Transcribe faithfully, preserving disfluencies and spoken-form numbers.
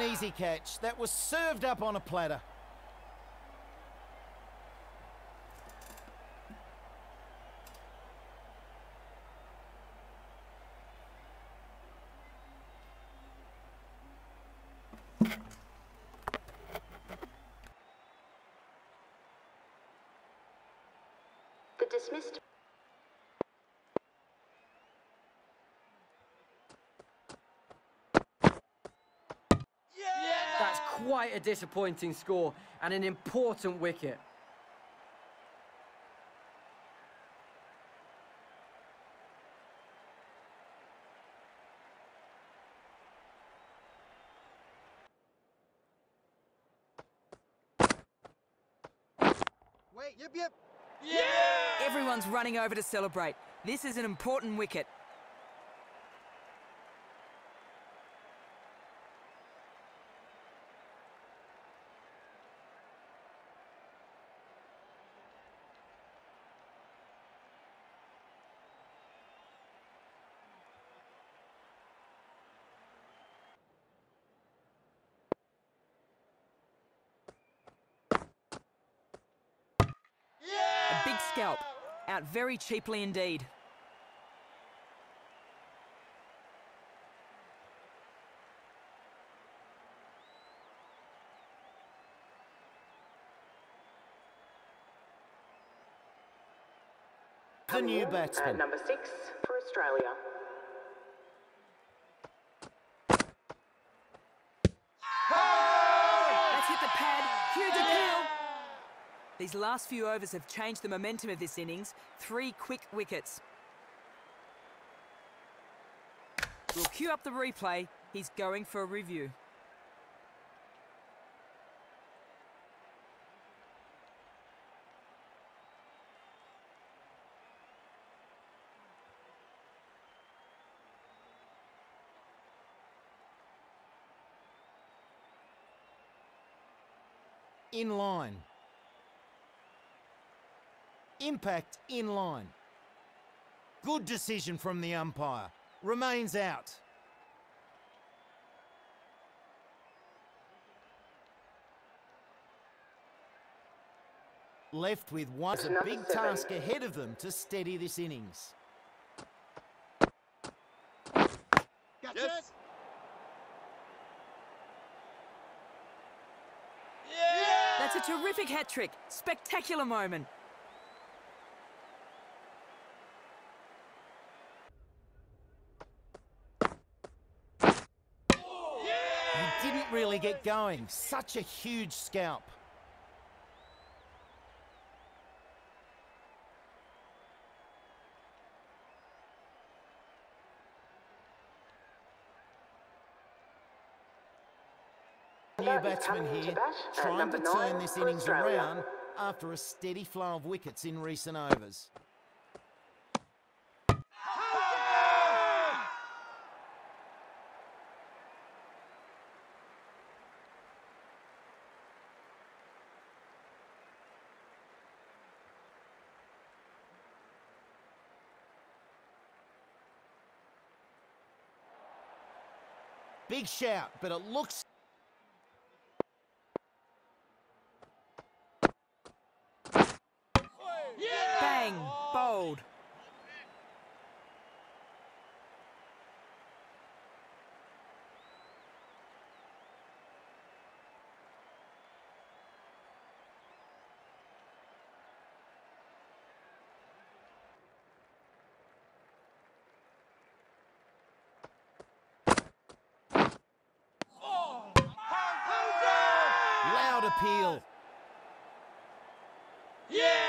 an easy catch that was served up on a platter. The dismissed. Quite a disappointing score and an important wicket. Wait, yep, yep. Yeah! Everyone's running over to celebrate. This is an important wicket. Big scalp, out very cheaply indeed. The new batsman. Number six for Australia. Oh! That's hit the pad, huge appeal. These last few overs have changed the momentum of this innings. Three quick wickets. We'll queue up the replay. He's going for a review. In line. Impact in line. Good decision from the umpire. Remains out. Left with one. It's a big task ahead of them to steady this innings. Gotcha. Yes. Yeah. That's a terrific hat trick. Spectacular moment. Really get going. Such a huge scalp. New batsman here, trying to turn this innings around after a steady flow of wickets in recent overs. Big shout, but it looks... Yeah! Bang! Bowled. Appeal. Yeah!